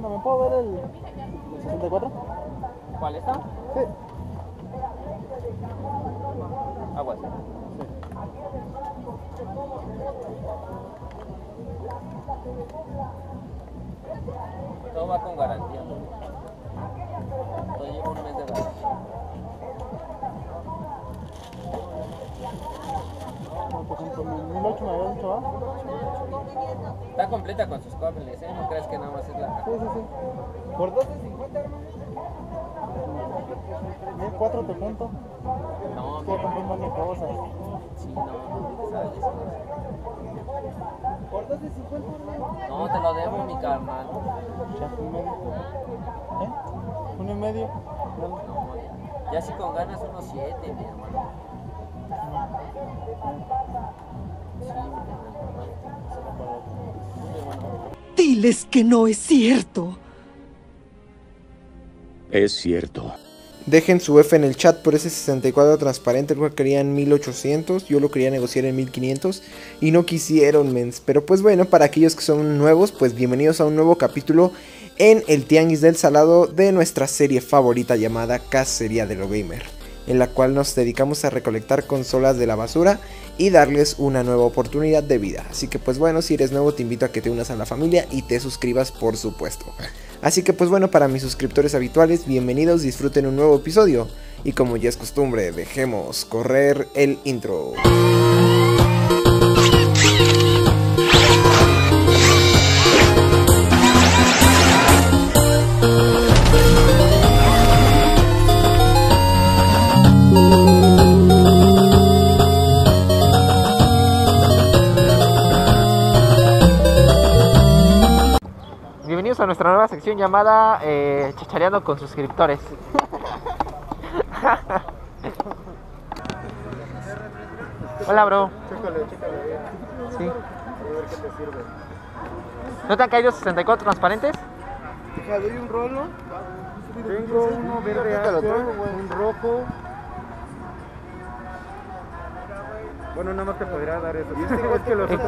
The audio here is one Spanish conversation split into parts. Bueno, ¿me puedo ver el 64? ¿Cuál está? Sí. Aguas. Sí. Todo va con garantía. Todo lleva un mes de garantía. Está completa con sus cables, ¿eh? No creas que nada más es la... Sí, sí, sí. Por 12.50, hermano. 4 te punto. No, estoy comprando mi cosa. Sí, no, sabes eso. Por 12.50, no, te lo debo, mi carnal. ¿Eh? 1.5. No, ya si con ganas unos 7, mi hermano. Diles que no es cierto. Es cierto. Dejen su F en el chat por ese 64 transparente. Lo querían 1800, yo lo quería negociar en 1500 y no quisieron, mens. Pero pues bueno, para aquellos que son nuevos, pues bienvenidos a un nuevo capítulo en el Tianguis del Salado de nuestra serie favorita llamada Cacería de lo Gamer, en la cual nos dedicamos a recolectar consolas de la basura y darles una nueva oportunidad de vida. Así que pues bueno, si eres nuevo te invito a que te unas a la familia y te suscribas, por supuesto. Así que pues bueno, para mis suscriptores habituales, bienvenidos, disfruten un nuevo episodio. Y como ya es costumbre, dejemos correr el intro. A nuestra nueva sección llamada Chachareando con suscriptores. Hola, bro. Chécale. Sí. A ver qué te sirve. ¿No te han caído 64 transparentes? Te doy un rolo. Tengo uno verde ácido, un rojo. Bueno, nada más te podría dar eso. Es que los otros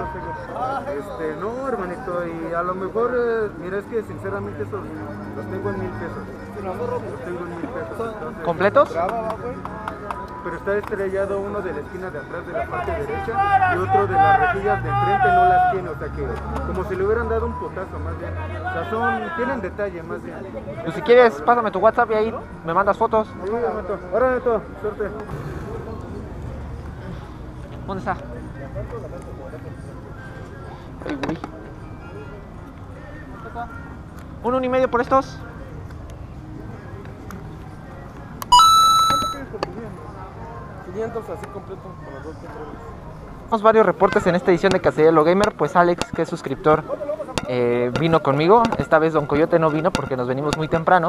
no, hermanito, y a lo mejor, mira, es que sinceramente esos los tengo en 1000 pesos. Los tengo en 1000 pesos. Entonces, ¿completos? Pero está estrellado uno de la esquina de atrás de la parte derecha y otro de las rejillas de enfrente no las tiene, o sea que como si le hubieran dado un potazo más bien. O sea, tienen detalle más bien. Pues si quieres, pásame tu WhatsApp y ahí me mandas fotos. Ahí me mato. Ahora, Neto, suerte. ¿Dónde está? Ay, güey. ¿1.5 por estos? ¿Cuánto quieres por tu bien? 500 así completo con los dos controles. Tenemos varios reportes en esta edición de Cacería de lo Gamer. Pues Alex, que es suscriptor, vino conmigo. Esta vez Don Coyote no vino porque nos venimos muy temprano.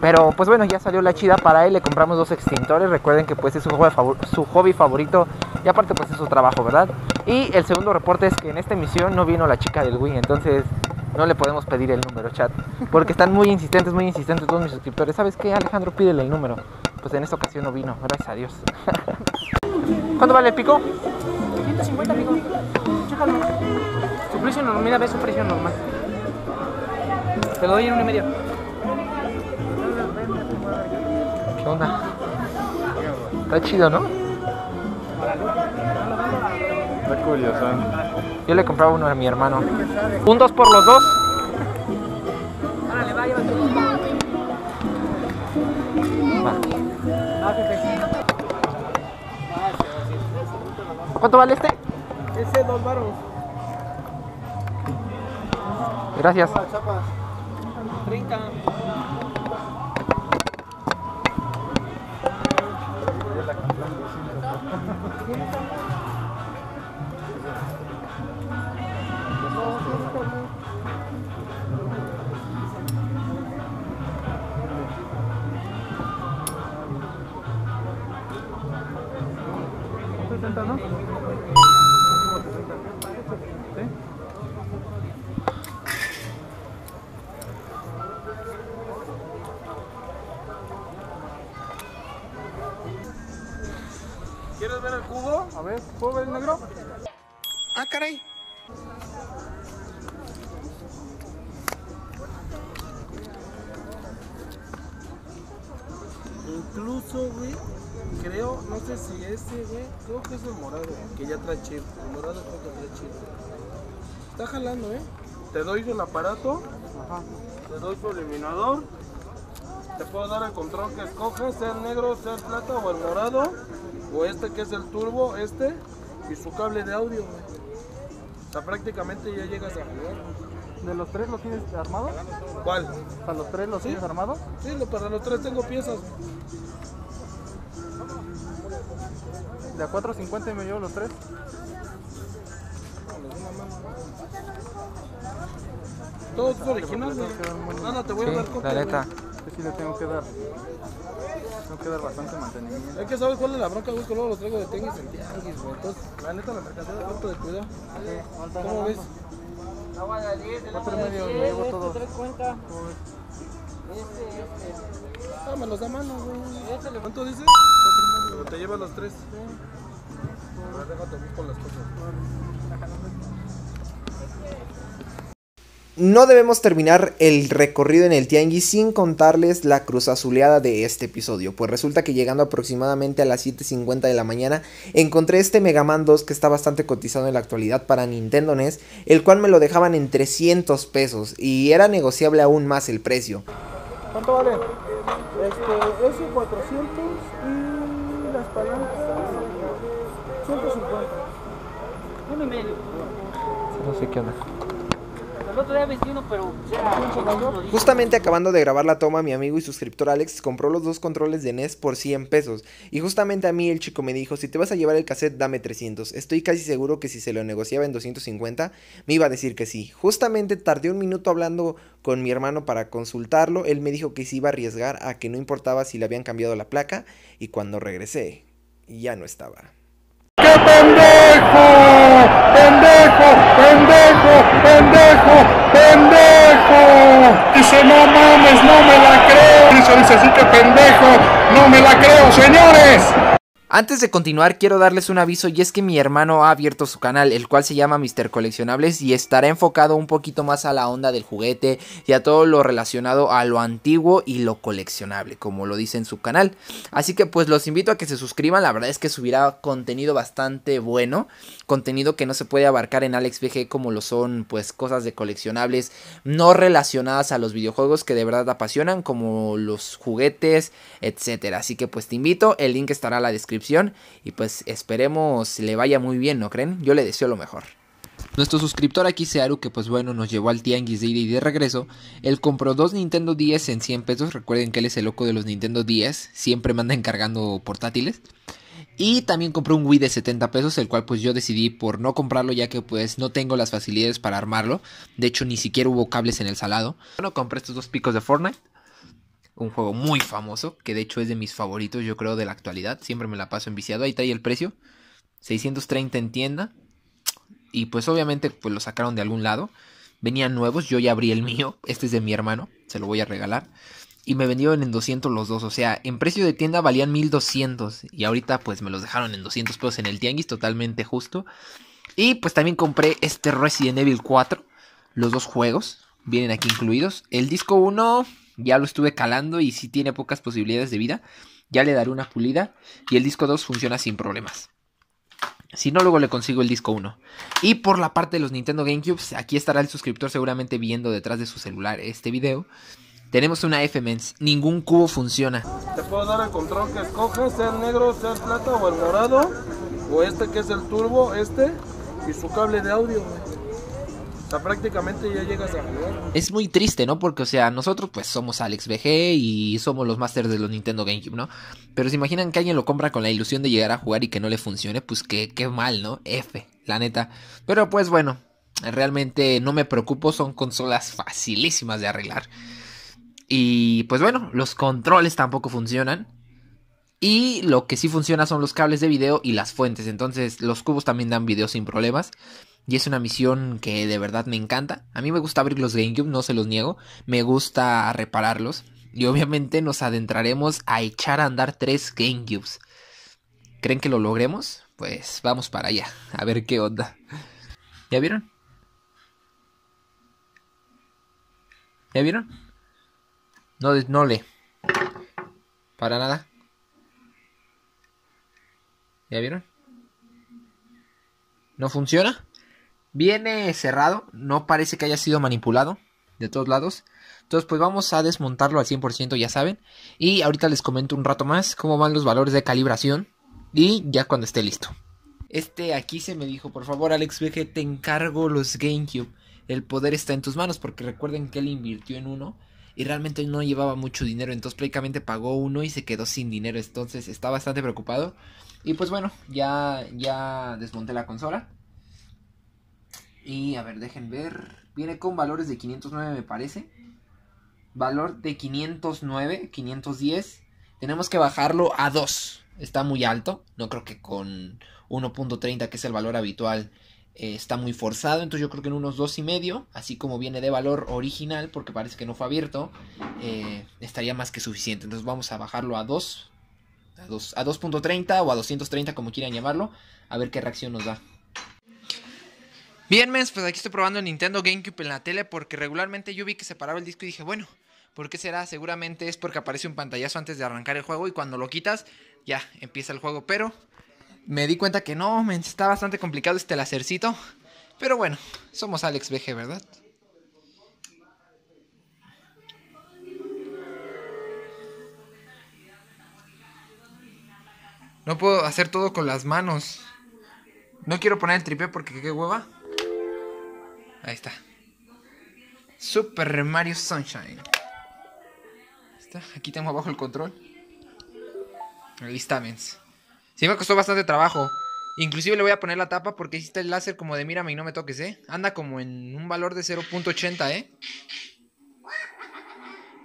Pero pues bueno, ya salió la chida para él, le compramos 2 extintores, recuerden que pues es su hobby favorito y aparte pues es su trabajo, ¿verdad? Y el segundo reporte es que en esta emisión no vino la chica del Wii, entonces no le podemos pedir el número, chat, porque están muy insistentes todos mis suscriptores. ¿Sabes qué, Alejandro? Pídele el número. Pues en esta ocasión no vino, gracias a Dios. ¿Cuánto vale el pico? 150, pico. Chécalo. Su precio normal, mira, ve su precio normal. Te lo doy en 1.5. ¿Qué onda? Está chido, ¿no? Está curioso. Yo le compraba uno a mi hermano. ¿Un 2 por los 2? Árale, va, llévate. ¿Cuánto vale este? Ese 2 varos. Gracias. 30. ¿No? ¿Quieres ver el cubo? A ver, ¿puedo ver el negro? Ah, caray. incluso, güey, creo, no sé si este, güey, creo que es el morado, que ya trae chip. El morado creo que trae chip. Está jalando, te doy el aparato. Ajá. Te doy tu eliminador. Te puedo dar el control que escojas, sea el negro, sea el plata o el morado. O este que es el turbo, este. Y su cable de audio, güey. O sea, prácticamente ya llegas a jugar. ¿De los tres los tienes armados? ¿Cuál? ¿Para los tres los tienes armados? Sí, para los tres tengo piezas. ¿De a 4.50 me llevo los tres? Todo es original, güey. Nada, te voy a dar copia, la neta. Sí, le tengo que dar. Tengo que dar bastante mantenimiento. Es que sabes cuál es la bronca, busco, luego lo traigo de tenis en tianguis, güey. Entonces, la neta, la mercancía da falta de cuidado. ¿Cómo ves? Agua de 10, el agua de 10, nuevo, todo. Tres cuentas. Este. Dámelos a mano, güey. ¿Cuánto dices? Pero te llevas los tres. Ahora déjate busco las cosas. No debemos terminar el recorrido en el tianguis sin contarles la cruzazuleada de este episodio, pues resulta que llegando aproximadamente a las 7:50 de la mañana encontré este Mega Man 2 que está bastante cotizado en la actualidad para Nintendo NES, el cual me lo dejaban en 300 pesos y era negociable aún más el precio. ¿Cuánto vale? Este es 400 y las palancas 150. Uno y medio. No sé qué onda. Justamente acabando de grabar la toma, mi amigo y suscriptor Alex compró los dos controles de NES por 100 pesos. Y justamente a mí el chico me dijo, si te vas a llevar el cassette dame 300. Estoy casi seguro que si se lo negociaba en 250 me iba a decir que sí. Justamente tardé un minuto hablando con mi hermano para consultarlo. Él me dijo que se iba a arriesgar, a que no importaba si le habían cambiado la placa. Y cuando regresé, ya no estaba. ¡Qué pendejo! ¡Pendejo! Dice, no mames, no me la creo. Eso dice, así que pendejo, no me la creo, señores. Antes de continuar quiero darles un aviso, y es que mi hermano ha abierto su canal, el cual se llama Mr. Coleccionables, y estará enfocado un poquito más a la onda del juguete y a todo lo relacionado a lo antiguo y lo coleccionable, como lo dice en su canal. Así que pues los invito a que se suscriban, la verdad es que subirá contenido bastante bueno, contenido que no se puede abarcar en Alex VG, como lo son pues cosas de coleccionables no relacionadas a los videojuegos que de verdad te apasionan, como los juguetes, etcétera. Así que pues te invito, el link estará en la descripción. Y pues esperemos le vaya muy bien, ¿no creen? Yo le deseo lo mejor. Nuestro suscriptor aquí, Searu, que pues bueno, nos llevó al tianguis de ida y de regreso. Él compró dos Nintendo DS en 100 pesos. Recuerden que él es el loco de los Nintendo DS. Siempre me anda encargando portátiles. Y también compró un Wii de 70 pesos, el cual pues yo decidí por no comprarlo, ya que pues no tengo las facilidades para armarlo. De hecho, ni siquiera hubo cables en el salado. Bueno, compré estos dos picos de Fortnite. Un juego muy famoso, que de hecho es de mis favoritos, yo creo, de la actualidad. Siempre me la paso enviciado. Ahí está ahí el precio. 630 en tienda. Y pues obviamente pues lo sacaron de algún lado. Venían nuevos, yo ya abrí el mío. Este es de mi hermano, se lo voy a regalar. Y me vendieron en 200 los dos. O sea, en precio de tienda valían 1200. Y ahorita pues me los dejaron en 200 pesos en el tianguis, totalmente justo. Y pues también compré este Resident Evil 4. Los dos juegos vienen aquí incluidos. El disco 1... ya lo estuve calando y sí tiene pocas posibilidades de vida. Ya le daré una pulida. Y el disco 2 funciona sin problemas. Si no, luego le consigo el disco 1. Y por la parte de los Nintendo Gamecubes, aquí estará el suscriptor seguramente viendo detrás de su celular este video. Tenemos una F-Mens. Ningún cubo funciona. Te puedo dar el control que escojas, sea el negro, sea el plata o el morado. O este que es el turbo, este. Y su cable de audio, güey. O sea, prácticamente ya llegas a jugar. Es muy triste, ¿no? Porque, o sea, nosotros pues somos Alex VG y somos los masters de los Nintendo GameCube, ¿no? Pero se imaginan que alguien lo compra con la ilusión de llegar a jugar y que no le funcione, pues qué mal, ¿no? F, la neta. Pero pues bueno, realmente no me preocupo, son consolas facilísimas de arreglar. Y pues bueno, los controles tampoco funcionan. Y lo que sí funciona son los cables de video y las fuentes. Entonces los cubos también dan video sin problemas. Y es una misión que de verdad me encanta. A mí me gusta abrir los GameCube, no se los niego. Me gusta repararlos. Y obviamente nos adentraremos a echar a andar 3 GameCubes. ¿Creen que lo logremos? Pues vamos para allá, a ver qué onda. ¿Ya vieron? ¿Ya vieron? No, no le. Para nada. ¿Ya vieron? No funciona. Viene cerrado. No parece que haya sido manipulado de todos lados. Entonces pues vamos a desmontarlo al 100%, ya saben. Y ahorita les comento un rato más cómo van los valores de calibración. Y ya cuando esté listo. Aquí se me dijo, por favor Alex VG, te encargo los GameCube. El poder está en tus manos, porque recuerden que él invirtió en uno. Y realmente no llevaba mucho dinero, entonces prácticamente pagó uno y se quedó sin dinero. Entonces está bastante preocupado. Y pues bueno, ya desmonté la consola. Y a ver, dejen ver. Viene con valores de 509 me parece. Valor de 509, 510. Tenemos que bajarlo a 2. Está muy alto. No creo que con 1.30, que es el valor habitual, está muy forzado. Entonces yo creo que en unos 2.5, así como viene de valor original, porque parece que no fue abierto, estaría más que suficiente. Entonces vamos a bajarlo a 2, a 2.30 o a 230, como quieran llamarlo, a ver qué reacción nos da. Bien, mes, pues aquí estoy probando el Nintendo GameCube en la tele, porque regularmente yo vi que se paraba el disco y dije, bueno, ¿por qué será? Seguramente es porque aparece un pantallazo antes de arrancar el juego, y cuando lo quitas ya empieza el juego, pero me di cuenta que no, está bastante complicado este lacercito. Pero bueno, somos Alex VG, ¿verdad? No puedo hacer todo con las manos. No quiero poner el tripié porque qué hueva. Ahí está. Super Mario Sunshine. Está. Aquí tengo abajo el control. Ahí está, mens. Sí me costó bastante trabajo. Inclusive le voy a poner la tapa porque hiciste el láser como de mírame y no me toques, ¿eh? Anda como en un valor de 0.80, ¿eh?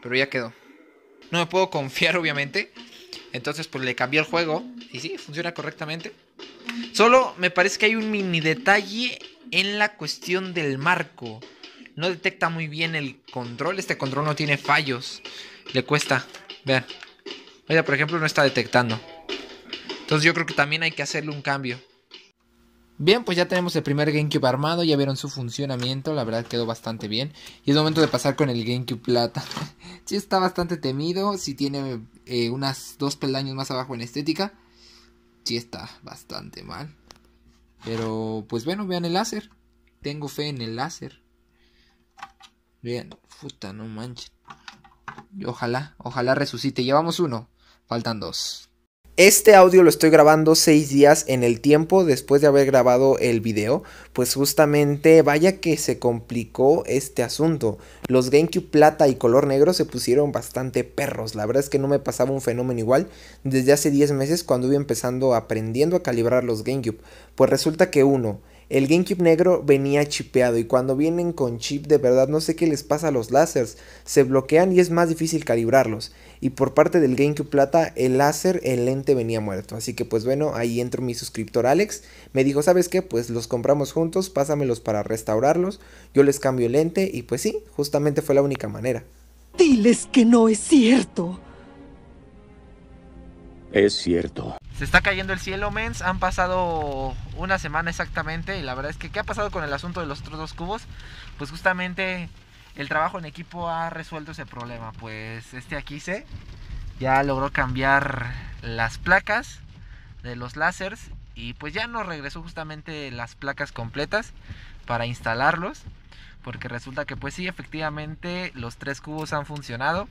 Pero ya quedó. No me puedo confiar, obviamente. Entonces pues le cambié el juego. Y sí, funciona correctamente. Solo me parece que hay un mini detalle en la cuestión del marco. No detecta muy bien el control. Este control no tiene fallos. Le cuesta. Vean. Mira, por ejemplo, no está detectando. Entonces yo creo que también hay que hacerle un cambio. Bien, pues ya tenemos el primer GameCube armado. Ya vieron su funcionamiento. La verdad quedó bastante bien. Y es momento de pasar con el GameCube Plata. Sí está bastante temido. Sí tiene unas dos peldaños más abajo en estética. Sí está bastante mal. Pero pues bueno, vean el láser. Tengo fe en el láser. Vean, puta, no manchen. Ojalá, ojalá resucite. Llevamos uno, faltan dos. Este audio lo estoy grabando 6 días en el tiempo después de haber grabado el video, pues justamente vaya que se complicó este asunto. Los GameCube plata y color negro se pusieron bastante perros, la verdad es que no me pasaba un fenómeno igual desde hace 10 meses cuando iba empezando aprendiendo a calibrar los GameCube, pues resulta que el GameCube negro venía chipeado, y cuando vienen con chip de verdad no sé qué les pasa a los lásers, se bloquean y es más difícil calibrarlos. Y por parte del GameCube plata, el láser, el lente venía muerto. Así que pues bueno, ahí entró mi suscriptor Alex, me dijo, ¿sabes qué? Pues los compramos juntos, pásamelos para restaurarlos, yo les cambio el lente, y pues sí, justamente fue la única manera. Diles que no es cierto. Es cierto. Se está cayendo el cielo, mens. Han pasado una semana exactamente. Y la verdad es que, ¿qué ha pasado con el asunto de los otros dos cubos? Pues justamente el trabajo en equipo ha resuelto ese problema. Pues aquí ya logró cambiar las placas de los lásers. Y pues ya nos regresó justamente las placas completas para instalarlos. Porque resulta que pues sí, efectivamente los tres cubos han funcionado.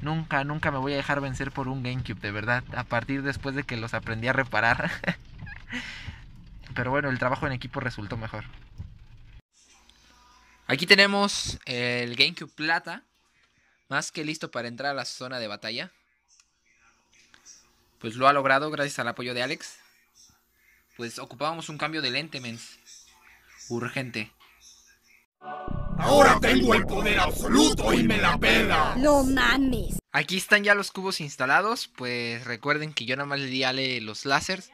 Nunca, nunca me voy a dejar vencer por un GameCube, de verdad. A partir después de que los aprendí a reparar. Pero bueno, el trabajo en equipo resultó mejor. Aquí tenemos el GameCube plata. Más que listo para entrar a la zona de batalla. Pues lo ha logrado gracias al apoyo de Alex. Pues ocupábamos un cambio de lente, mens. Urgente. Ahora tengo el poder absoluto y me la pela. No mames. Aquí están ya los cubos instalados. Pues recuerden que yo nada más le di a Ale los lásers.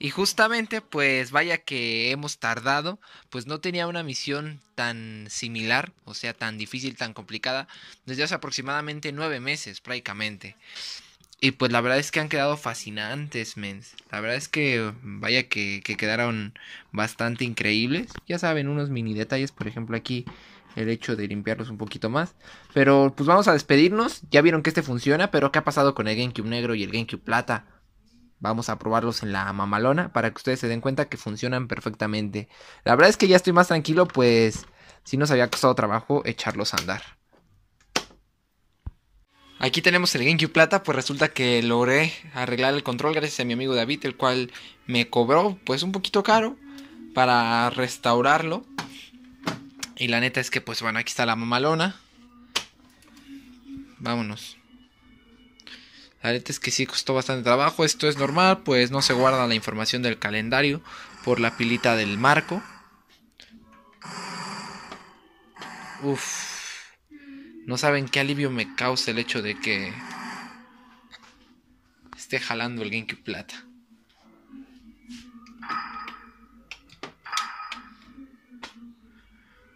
Y justamente pues vaya que hemos tardado. Pues no tenía una misión tan similar, o sea tan difícil, tan complicada, desde hace aproximadamente 9 meses prácticamente. Y pues la verdad es que han quedado fascinantes, mens. La verdad es que vaya que quedaron bastante increíbles. Ya saben, unos mini detalles, por ejemplo aquí el hecho de limpiarlos un poquito más. Pero pues vamos a despedirnos. Ya vieron que funciona, pero ¿qué ha pasado con el GameCube negro y el GameCube plata? vamos a probarlos en la mamalona para que ustedes se den cuenta que funcionan perfectamente. La verdad es que ya estoy más tranquilo, pues sí nos había costado trabajo echarlos a andar. Aquí tenemos el GameCube Plata, pues resulta que logré arreglar el control gracias a mi amigo David, el cual me cobró pues un poquito caro para restaurarlo. Y la neta es que pues bueno, aquí está la mamalona. Vámonos. La neta es que sí costó bastante trabajo, esto es normal, pues no se guarda la información del calendario por la pilita del marco. Uff. No saben qué alivio me causa el hecho de que esté jalando el GameCube Plata.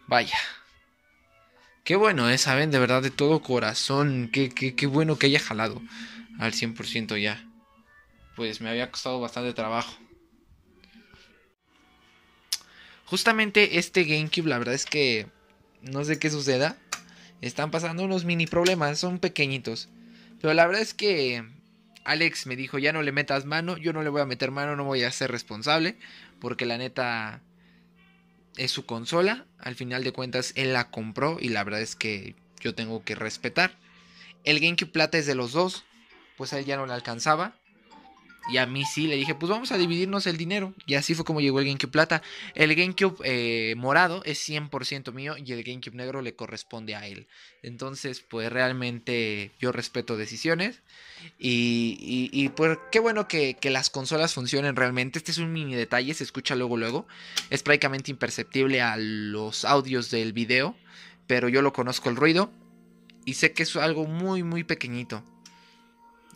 Vaya. Qué bueno, ¿eh? Saben, de verdad, de todo corazón. Qué bueno que haya jalado al 100% ya. Pues me había costado bastante trabajo. Justamente este GameCube, la verdad es que no sé qué suceda. Están pasando unos mini problemas, son pequeñitos. Pero la verdad es que Alex me dijo, ya no le metas mano. Yo no le voy a meter mano, no voy a ser responsable. Porque la neta es su consola. Al final de cuentas él la compró y la verdad es que yo tengo que respetar. El GameCube Plata es de los dos. Pues a él ya no le alcanzaba. Y a mí sí, le dije, pues vamos a dividirnos el dinero. Y así fue como llegó el GameCube Plata. El GameCube morado es 100% mío y el GameCube negro le corresponde a él. Entonces, pues realmente yo respeto decisiones. Y pues qué bueno que las consolas funcionen realmente. Este es un mini detalle, se escucha luego. Es prácticamente imperceptible a los audios del video. Pero yo lo conozco el ruido. Y sé que es algo muy pequeñito.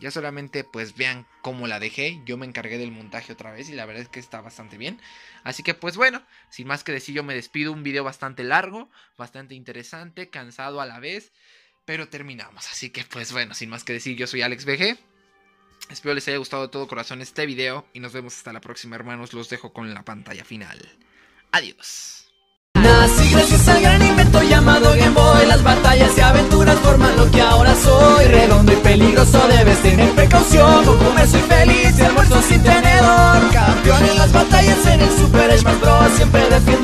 Ya solamente pues vean cómo la dejé. Yo me encargué del montaje otra vez y la verdad es que está bastante bien. Así que pues bueno, sin más que decir yo me despido. Un video bastante largo, bastante interesante, cansado a la vez. Pero terminamos. Así que pues bueno, sin más que decir yo soy Alex VG. Espero les haya gustado de todo corazón este video. Y nos vemos hasta la próxima, hermanos. Los dejo con la pantalla final. Adiós. Nací gracias al gran invento llamado Game Boy. Las batallas y aventuras forman lo que ahora soy. Redondo y peligroso, debes tener precaución. Goku me soy feliz y almuerzo sin tenedor. Campeón en las batallas en el Super Smash Bros. Siempre defiendo.